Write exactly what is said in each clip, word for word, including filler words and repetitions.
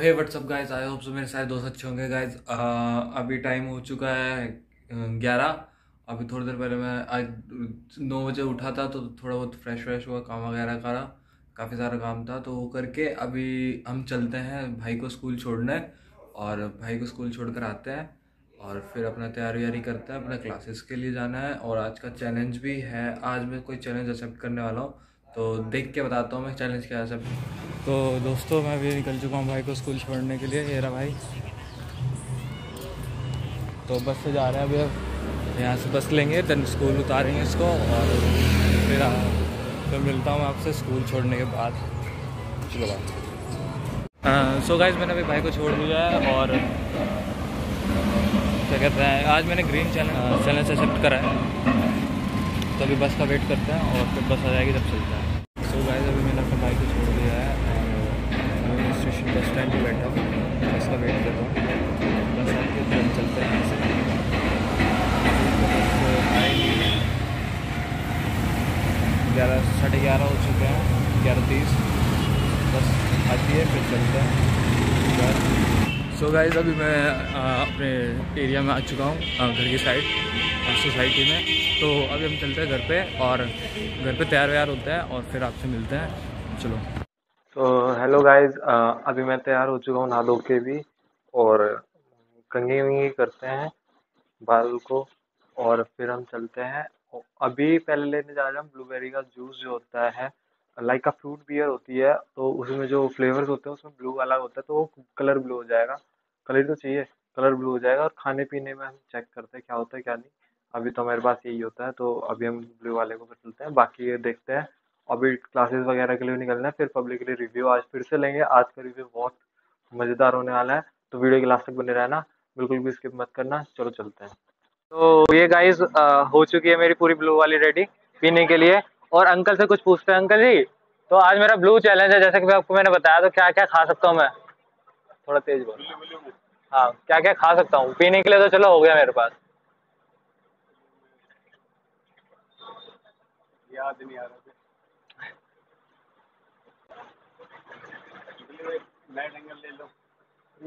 Hey what's up guys, I hope so मेरे सारे दोस्त अच्छे होंगे गाइज। अभी टाइम हो चुका है ग्यारह। अभी थोड़ी देर पहले मैं आज नौ बजे उठा था, तो थोड़ा बहुत फ्रेश व्रेश हुआ, काम वगैरह करा, काफ़ी सारा काम था तो वो करके अभी हम चलते हैं भाई को स्कूल छोड़ने, और भाई को स्कूल छोड़ कर आते हैं और फिर अपना तैयारी व्यारी करते हैं, अपने क्लासेस के लिए जाना है। और आज का चैलेंज भी है, आज मैं कोई चैलेंज एक्सेप्ट करने वाला हूँ, तो देख के बताता हूँ मैं चैलेंज क्या एक्सेप्ट। तो दोस्तों मैं भी निकल चुका हूँ भाई को स्कूल छोड़ने के लिए। हेरा भाई तो बस से जा रहे हैं, अभी अब यहाँ से बस लेंगे, देन स्कूल उतारेंगे इसको, और फिर तो मिलता हूँ आपसे स्कूल छोड़ने के बाद। चलो भाई। सो गाइज मैंने अभी भाई को छोड़ दिया है, और क्या कहते हैं, आज मैंने ग्रीन चैनल चैनल से एक्सेप्ट करा है, तो अभी बस का वेट करते हैं और फिर बस आ जाएगी जब चलता है। सो गाइज अभी मैंने अपने भाई को छोड़ दिया है, स्टेशन बस स्टैंड पर बैठा हूँ, बस का वेट कर रहा हूँ, बस आके फिर चलते हैं ऐसे। ग्यारह साढ़े ग्यारह हो चुके हैं, ग्यारह तीस, बस आती है फिर चलते हैं। सो गाइज अभी मैं आ, अपने एरिया में आ चुका हूँ, घर की साइड सोसाइटी में, तो अभी हम चलते हैं घर पे, और घर पे तैयार व्यार होते हैं और फिर आपसे मिलते हैं। चलो। तो हेलो गाइज, अभी मैं तैयार हो चुका हूँ, नहा धो के भी, और कंघी वंगी करते हैं बाल को, और फिर हम चलते हैं। अभी पहले लेने जा रहे हैं ब्लूबेरी का जूस, जो होता है लाइक का फ्रूट बियर होती है, तो उसमें जो फ्लेवर्स होते हैं उसमें ब्लू वाला होता है, तो वो कलर ब्लू हो जाएगा, कलर तो चाहिए, कलर ब्लू हो जाएगा। और खाने पीने में हम चेक करते हैं क्या होता है क्या नहीं, अभी तो हमारे पास यही होता है, तो अभी हम ब्लू वाले को फिर चलते हैं, बाकी ये देखते हैं। अभी क्लासेस वगैरह के लिए निकलना है, फिर पब्लिक के लिए रिव्यू आज फिर से लेंगे। आज का रिव्यू बहुत मज़ेदार होने वाला है, तो वीडियो के लास्ट तक बने रहना, बिल्कुल भी स्किप मत करना। चलो चलते हैं। तो ये गाइस हो चुकी है मेरी पूरी ब्लू वाली रेडी पीने के लिए, और अंकल से कुछ पूछते हैं। अंकल जी, तो आज मेरा ब्लू चैलेंज है, जैसे कि मैं आपको मैंने बताया, तो क्या क्या खा सकता हूँ मैं? थोड़ा तेज बोल। हाँ, क्या क्या खा सकता हूँ पीने के लिए? तो चलो हो गया मेरे पास, याद नहीं आ रहा। ले लो।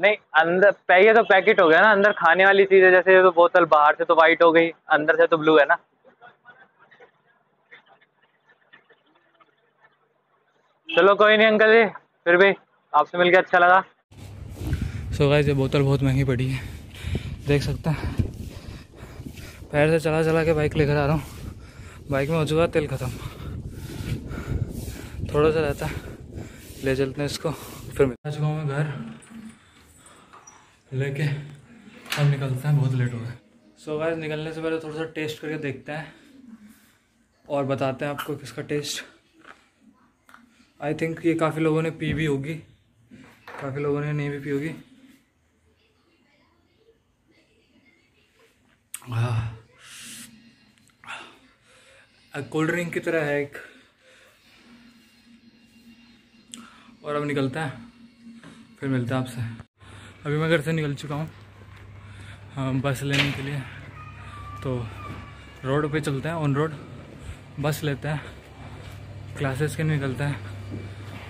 नहीं, अंदर ये तो पैकेट हो गया ना, अंदर खाने वाली चीज है, जैसे ये तो बोतल बाहर से तो वाइट हो गई, अंदर से तो ब्लू है ना। चलो कोई नहीं अंकल जी, फिर भी आपसे मिलकर अच्छा लगा। सो गाइस ये बोतल बहुत महंगी पड़ी है, देख सकते हैं, पैर से चला चला के बाइक लेकर आ रहा हूँ। बाइक में हो चुका तेल खत्म, थोड़ा सा रहता है, ले चलते हैं इसको। फिर मैं आ चुका हूँ मैं घर लेके, हम निकलते हैं, बहुत लेट हो गया। सो गाइस निकलने से पहले थोड़ा सा टेस्ट करके देखते हैं और बताते हैं आपको किसका टेस्ट। आई थिंक ये काफ़ी लोगों ने पी भी होगी, काफ़ी लोगों ने नहीं भी पी होगी। हाँ, कोल्ड ड्रिंक की तरह है एक। और अब निकलते हैं, फिर मिलते हैं आपसे। अभी मैं घर से निकल चुका हूँ बस लेने के लिए, तो रोड पे चलते हैं, ऑन रोड बस लेते हैं, क्लासेस के निकलते हैं,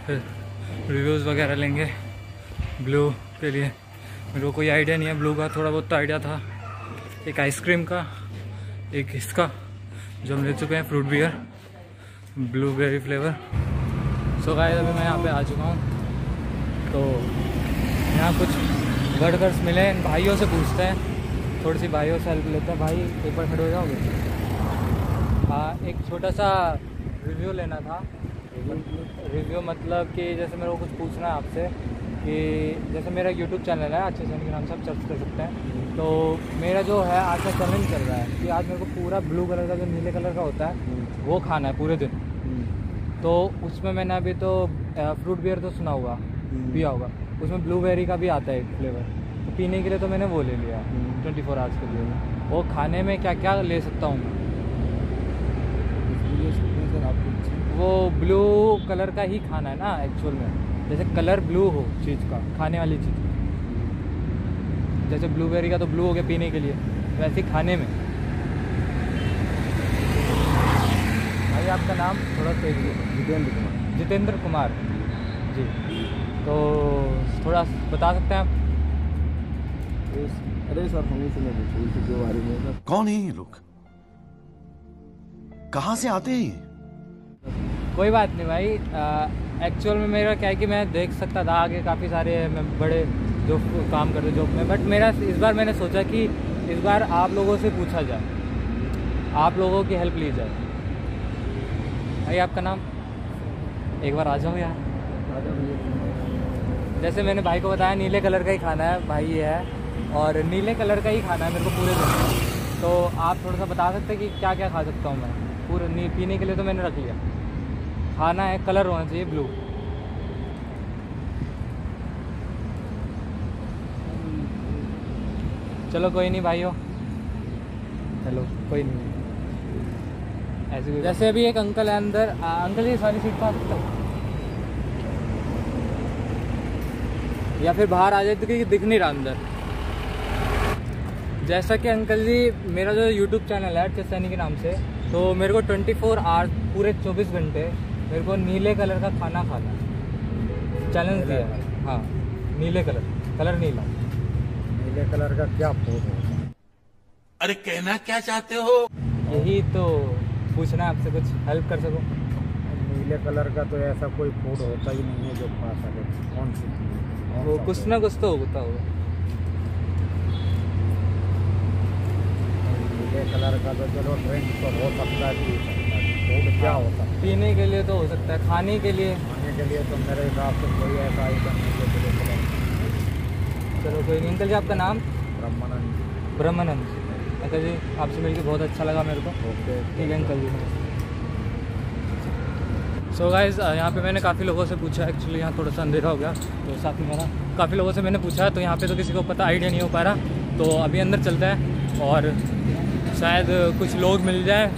फिर रिव्यूज़ वगैरह लेंगे ब्लू के लिए। मेरे को कोई आइडिया नहीं है ब्लू का, थोड़ा बहुत तो आइडिया था, एक आइसक्रीम का, एक इसका जो हम ले चुके हैं fruit beer blueberry flavour. So guys अभी मैं यहाँ पे आ चुका हूँ, तो यहाँ कुछ वर्कर्स मिले, इन भाइयों से पूछते हैं, थोड़ी सी भाइयों से हेल्प लेते हैं। भाई एक बार खड़े हो जाओगे? हाँ, एक छोटा सा रिव्यू लेना था। रिव्यू मतलब कि जैसे मेरे को कुछ पूछना है आपसे, कि जैसे मेरा यूट्यूब चैनल है अर्चित सैनी के नाम से, आप सर्च कर सकते हैं। तो मेरा जो है आज का चैलेंज चल रहा है कि आज मेरे को पूरा ब्लू कलर का जो नीले कलर का होता है वो खाना है पूरे दिन। तो उसमें मैंने अभी तो फ्रूट बियर तो सुना होगा, पिया होगा, उसमें ब्लूबेरी का भी आता है एक फ्लेवर, तो पीने के लिए तो मैंने वो ले लिया ट्वेंटी फोर आवर्स के लिए। वो खाने में क्या क्या ले सकता हूँ मैं? वो ब्लू कलर का ही खाना है ना एक्चुअल में, जैसे कलर ब्लू हो चीज़ का, खाने वाली चीज़ का, जैसे ब्लूबेरी का तो ब्लू हो गया पीने के लिए, वैसे खाने में। आपका नाम थोड़ा तेज? जितेंद्र कुमार। जितेंद्र कुमार जी। तो थोड़ा बता सकते हैं आप? अरे सर, हम से मैं पूछ के बारे में सर। कौन है ये लोग, कहाँ से आते हैं? कोई बात नहीं भाई, एक्चुअल में मेरा क्या है कि मैं देख सकता था आगे काफ़ी सारे मैं बड़े जो काम करते जॉब में, बट मेरा इस बार मैंने सोचा कि इस बार आप लोगों से पूछा जाए, आप लोगों की हेल्प ली जाए। भाई आपका नाम? एक बार आ जाओ यार। जैसे मैंने भाई को बताया नीले कलर का ही खाना है, भाई ये है और नीले कलर का ही खाना है मेरे को पूरे दिन। तो आप थोड़ा सा बता सकते हैं कि क्या क्या खा सकता हूँ मैं? पूरे नी पीने के लिए तो मैंने रख लिया, खाना है कलर होना चाहिए ब्लू। चलो कोई नहीं भाई हो, चलो कोई नहीं। ऐसे जैसे अभी एक अंकल है अंदर, आ, अंकल जी सारी सीट पा सकता हूँ या फिर बाहर आ जाए तो क्योंकि दिख नहीं रहा अंदर। जैसा कि अंकल जी मेरा जो YouTube चैनल है अर्चित सैनी के नाम से, तो मेरे को चौबीस आवर्स पूरे चौबीस घंटे मेरे को नीले कलर का खाना खाना चैलेंज दिया है। हाँ नीले कलर, कलर नीला, नीले कलर का क्या फूड है? अरे कहना क्या चाहते हो? यही तो पूछना है आपसे, कुछ हेल्प कर सको? नीले कलर का तो ऐसा कोई फूड होता ही नहीं है जो खा सके। कौन सी कौन वो कुछ ना कुछ तो होता होगा। नीले कलर का तो चलो ड्रिंक तो हो सकता है, फूड क्या होता है? पीने के लिए तो हो सकता है, खाने के लिए खाने के लिए तो मेरे हिसाब से कोई ऐसा आइटम नहीं। चलो कोई नहीं। अंकल जी आपका नाम? ब्रह्मानंद। ब्रह्मानंद अंकल जी आपसे मिलकर बहुत अच्छा लगा मेरे को। ओके ठीक है अंकल जी। सो गाइज यहाँ पे मैंने काफ़ी लोगों से पूछा, एक्चुअली यहाँ थोड़ा सा अंधेरा हो गया तो साथ में मेरा काफ़ी लोगों से मैंने पूछा, तो यहाँ पे तो किसी को पता आइडिया नहीं हो पा रहा। तो अभी अंदर चलता है और शायद कुछ लोग मिल जाए,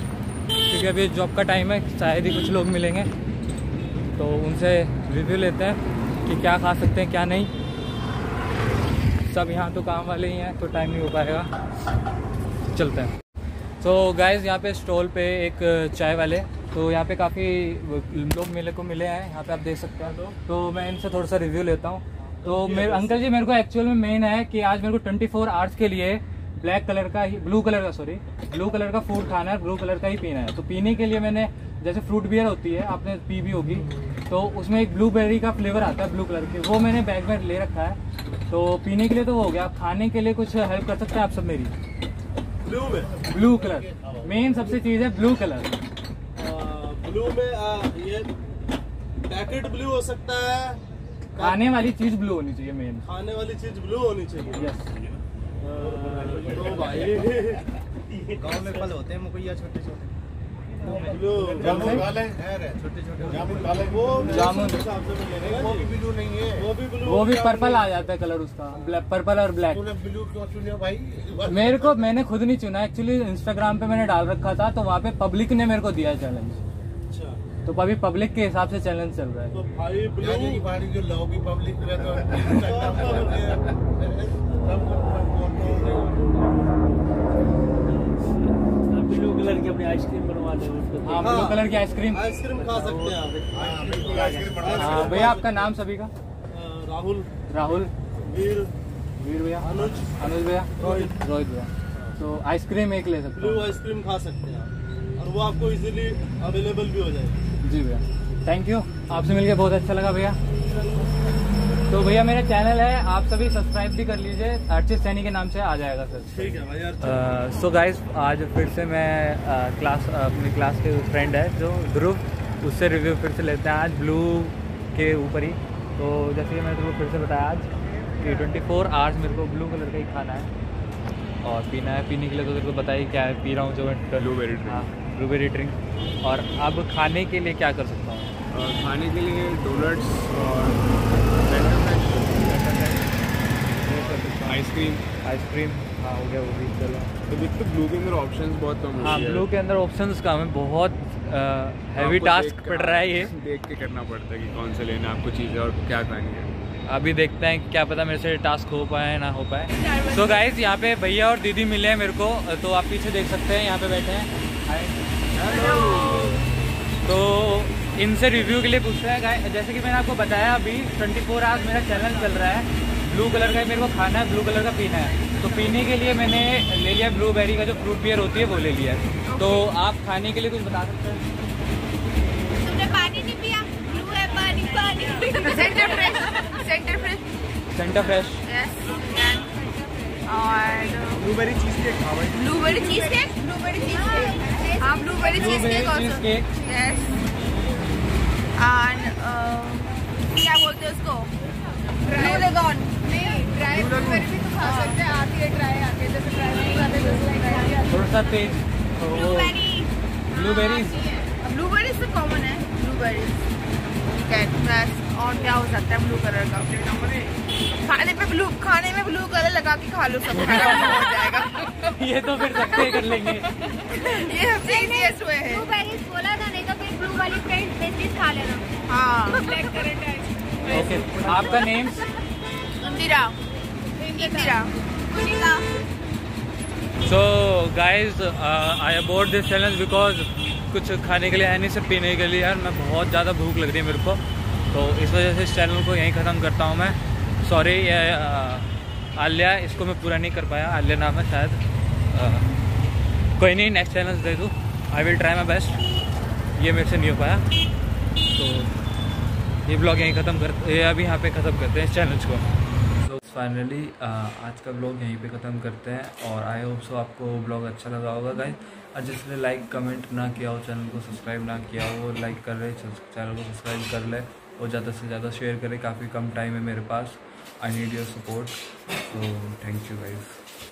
क्योंकि अभी जॉब का टाइम है, शायद ही कुछ लोग मिलेंगे तो उनसे रिव्यू लेते हैं कि क्या खा सकते हैं क्या नहीं। सब यहाँ तो काम वाले ही हैं तो टाइम नहीं हो पाएगा, चलते हैं। तो गाइज़ यहाँ पे स्टॉल पे एक चाय वाले, तो यहाँ पे काफ़ी लोग मिले को मिले हैं यहाँ पे, आप देख सकते हैं। तो मैं इनसे थोड़ा सा रिव्यू लेता हूँ। तो मेरे अंकल जी मेरे को एक्चुअल में मेन है कि आज मेरे को चौबीस आवर्स के लिए ब्लैक कलर का ही ब्लू कलर का सॉरी ब्लू कलर का फूड खाना है, ब्लू कलर का ही पीना है। तो पीने के लिए मैंने जैसे फ्रूट बियर होती है, आपने पी भी होगी, तो उसमें एक ब्लूबेरी का फ्लेवर आता है ब्लू कलर के, वो मैंने बैग में ले रखा है। तो पीने के लिए तो वो हो गया। आप खाने के लिए कुछ हेल्प कर सकते हैं आप सब मेरी? ब्लू में ब्लू कलर मेन सबसे चीज है, ब्लू कलर। ब्लू में आ, ये पैकेट ब्लू हो सकता है, खाने वाली चीज ब्लू होनी चाहिए, मेन खाने वाली चीज ब्लू होनी चाहिए। यस तो भाई गांव में फल होते हैं मुकैया छोटे छोटे, ब्लू जामुन वाले है, छोटे छोटे जामुन वाले, वो जामुन वो भी ब्लू नहीं है, वो भी ब्लू, वो भी पर्पल आ जाता है कलर उसका, ब्लैक पर्पल और ब्लैक। ब्लू क्यों चुने भाई? मेरे को मैंने खुद नहीं चुना एक्चुअली, इंस्टाग्राम पे मैंने डाल रखा था तो वहाँ पे पब्लिक ने मेरे को दिया चैलेंज। अच्छा, तो अभी पब्लिक के हिसाब से चैलेंज चल रहा है। तो भाई ब्लू जो लोगी पब्लिक ने ब्लू कलर की अपनी आइसक्रीम बनवा दे। हाँ ब्लू कलर की आइसक्रीम आइसक्रीम खा सकते हैं। हाँ भैया आपका नाम सभी का? राहुल। राहुल वीर। वीर भैया। अनुज। अनुज भैया। रोहित। रोहित भैया। तो आइसक्रीम एक ले सकते हैं, ब्लू आइसक्रीम खा सकते हैं और वो आपको इजीली अवेलेबल भी हो जाएगी। जी भैया थैंक यू, आपसे मिलकर बहुत अच्छा लगा भैया। तो भैया मेरा चैनल है, आप सभी सब्सक्राइब भी कर लीजिए, अर्चित सैनी के नाम से आ जाएगा सर। ठीक है भैया। सो गाइज आज फिर से मैं uh, क्लास uh, अपनी क्लास के फ्रेंड है जो ध्रुव, उससे रिव्यू फिर से लेते हैं आज ब्लू के ऊपर ही। तो जैसे कि मैंने ध्रुव फिर से बताया आज कि चौबीस आवर्स मेरे को ब्लू कलर का ही खाना है और पीना है। पीने के लिए तो तेरे को पता ही क्या है, पी रहा हूँ जो मैं ब्लूबेरी। हाँ ब्लूबेरी ड्रिंक। और अब खाने के लिए क्या कर सकता हूँ? खाने के लिए डोनट्स और आइसक्रीम। आइसक्रीम हाँ हो गया वो भी। चलो तो देख तो ब्लू के अंदर ऑप्शंस बहुत कम है। हाँ ब्लू के अंदर ऑप्शंस कम है, बहुत हैवी टास्क पड़ रहा है, ये देख के करना पड़ता है कि कौन से लेना आपको चीज़ है और क्या खानी है। अभी देखते हैं, क्या पता मेरे से टास्क हो पाए ना हो पाए। सो गाइज यहाँ पे भैया और दीदी मिले हैं मेरे को, तो आप पीछे देख सकते हैं यहाँ पे बैठे हैं। तो इनसे रिव्यू के लिए पूछता है। गाइस जैसे कि मैंने आपको बताया अभी ट्वेंटी फोर आवर्स मेरा चैनल चल रहा है। ब्लू कलर का मेरे को खाना है, ब्लू कलर का पीना है, तो पीने के लिए मैंने ले लिया ब्लूबेरी का जो फ्रूट बियर होती है वो ले लिया। तो आप खाने के लिए कुछ बता सकते हैं? तुमने पानी नहीं पिया? ब्लू है पानी, पानी। Center Fresh, Center Fresh, Center Fresh और blueberry cheesecake. Blueberry cheesecake, blueberry cheesecake, हाँ blueberry cheesecake also, yes. और क्या बोलते हैं उसको, ब्लू लेगन नहीं, ड्राई ब्लूबेरी भी तो खा सकते हैं। आती है ड्राई, आती है जैसे ड्राई आते हैं थोड़ा सा तेज। ब्लूबेरी, ब्लूबेरीज, ब्लूबेरीज तो कॉमन है। ब्लूबेरीज कैट प्लस और क्या हो सकता है ब्लू कलर का? खाने पे ब्लू, खाने में ब्लू कलर लगा के खा लो सब हो जाएगा। ये तो फिर सबसे कर लेंगे, ये सबसे इजीएस्ट हुए है। ब्लूबेरीज बोला था, नहीं तो फिर ब्लू वाली फ्रेंड्स बेसिस खा लेना। हां ब्लैक करंट है। ओके आपका name? Indira. Indira Kunika. So guys I aboard this challenge because कुछ खाने के लिए है नहीं, सिर्फ पीने के लिए। यार मैं बहुत ज़्यादा भूख लग रही है मेरे को, तो इस वजह से इस चैनल को यहीं ख़त्म करता हूँ मैं। सॉरी आलिया, इसको मैं पूरा नहीं कर पाया। आलिया नाम है शायद। आ, कोई नहीं, नेक्स्ट चैनल दे दूँ। I will try my best. ये मेरे से नहीं हो पाया, तो ये ब्लॉग यहीं ख़त्म करते, अभी यहाँ पे ख़त्म करते हैं इस चैनल को। तो फाइनली आज का ब्लॉग यहीं पे ख़त्म करते हैं और आई होप सो आपको ब्लॉग अच्छा लगा होगा गाइस। और जिसने लाइक कमेंट ना किया हो, चैनल को सब्सक्राइब ना किया हो, लाइक कर ले, चैनल को सब्सक्राइब कर ले और ज़्यादा से ज़्यादा शेयर करें। काफ़ी कम टाइम है मेरे पास। I need your support, so thank you guys.